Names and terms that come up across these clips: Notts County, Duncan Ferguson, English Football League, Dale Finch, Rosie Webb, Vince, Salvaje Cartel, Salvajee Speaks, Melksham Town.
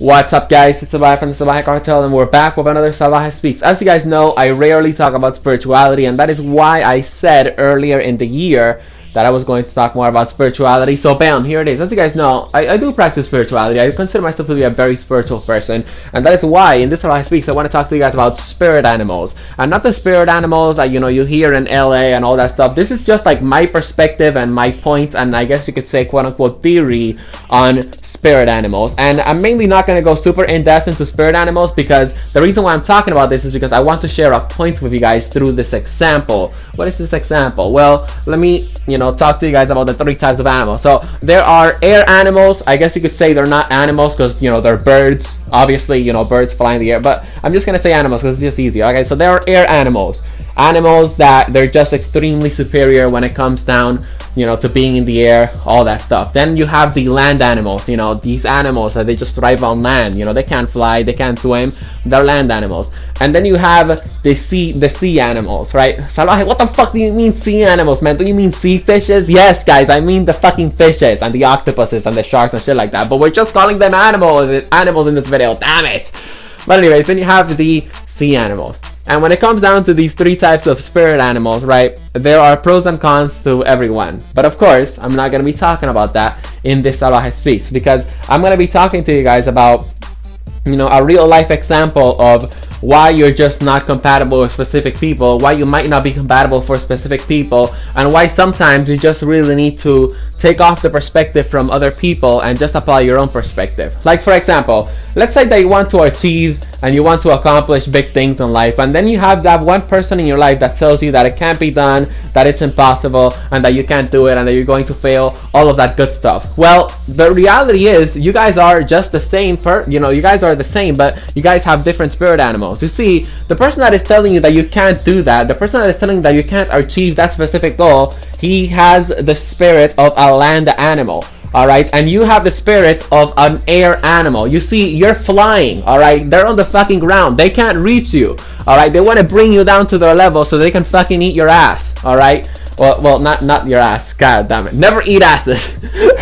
What's up, guys? It's Salvaje from the Salvaje Cartel, and we're back with another Salvajee Speaks. As you guys know, I rarely talk about spirituality, and that is why I said earlier in the year that I was going to talk more about spirituality. So bam, here it is. As you guys know, I do practice spirituality. I consider myself to be a very spiritual person, and that is why in this Salvaje Speaks I want to talk to you guys about spirit animals, and not the spirit animals that you hear in LA and all that stuff. This is just like my perspective and my point, and I guess you could say quote-unquote theory on spirit animals. And I'm mainly not going to go super in-depth into spirit animals, because the reason why I'm talking about this is because I want to share a point with you guys through this example. What is this example? Well, let me talk to you guys about the three types of animals. So there are air animals. I guess you could say they're not animals because they're birds. Obviously, birds fly in the air, but I'm just gonna say animals because it's just easier. Okay, so there are air animals, animals that they're just extremely superior when it comes down to being in the air, all that stuff. Then you have the land animals, these animals that they just thrive on land, they can't fly, they can't swim, they're land animals. And then you have the sea animals, right? Salvaje, what the fuck do you mean sea animals, man? Do you mean sea fishes? Yes, guys, I mean the fucking fishes and the octopuses and the sharks and shit like that, but we're just calling them animals in this video, damn it. But anyways, then you have the sea animals. And when it comes down to these three types of spirit animals, right, there are pros and cons to everyone. But of course, I'm not going to be talking about that in this Salvaje Speaks, because I'm going to be talking to you guys about, a real life example of why you're just not compatible with specific people, why you might not be compatible for specific people, and why sometimes you just really need to take off the perspective from other people and just apply your own perspective. Like, for example, let's say that you want to achieve and you want to accomplish big things in life, and then you have that one person in your life that tells you that it can't be done, that it's impossible, and that you can't do it, and that you're going to fail, all of that good stuff. Well, the reality is you guys are just the same, you guys are the same, but you guys have different spirit animals. You see, the person that is telling you that you can't do that, the person that is telling you that you can't achieve that specific goal, he has the spirit of a land animal. Alright, and you have the spirit of an air animal. You see, you're flying, alright? They're on the fucking ground. They can't reach you, alright? They want to bring you down to their level so they can fucking eat your ass, alright? Well, not your ass. God damn it. Never eat asses.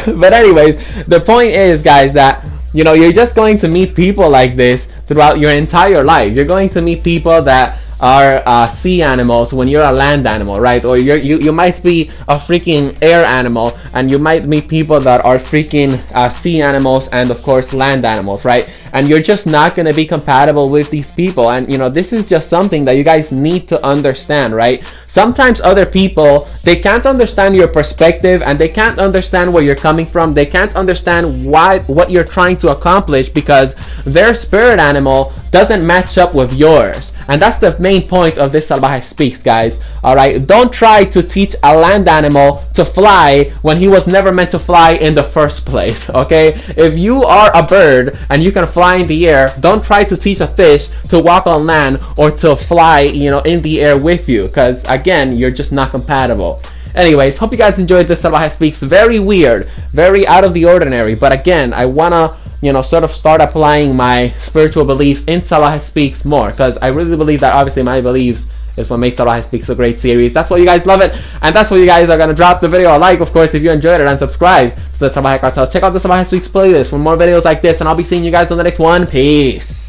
But anyways, the point is, guys, that, you're just going to meet people like this throughout your entire life. You're going to meet people that are sea animals when you're a land animal, right? Or you might be a freaking air animal, and you might meet people that are freaking sea animals and of course land animals, right? And you're just not going to be compatible with these people. And this is just something that you guys need to understand, right? Sometimes other people, they can't understand your perspective, and they can't understand where you're coming from. They can't understand what you're trying to accomplish, because their spirit animal doesn't match up with yours. And that's the main point of this Salvaje Speaks, guys. Alright, don't try to teach a land animal to fly when he was never meant to fly in the first place, okay? If you are a bird and you can fly in the air, don't try to teach a fish to walk on land or to fly, in the air with you, because again, you're just not compatible. Anyways, hope you guys enjoyed this Salvaje Speaks. Very weird, very out of the ordinary, but again, I wanna sort of start applying my spiritual beliefs in Salvaje Speaks more, because I really believe that obviously my beliefs is what makes Salvaje Speaks a great series. That's why you guys love it, and that's why you guys are going to drop the video a like, of course, if you enjoyed it, and subscribe to the Salvaje Cartel. Check out the Salvaje Speaks playlist for more videos like this, and I'll be seeing you guys on the next one. Peace.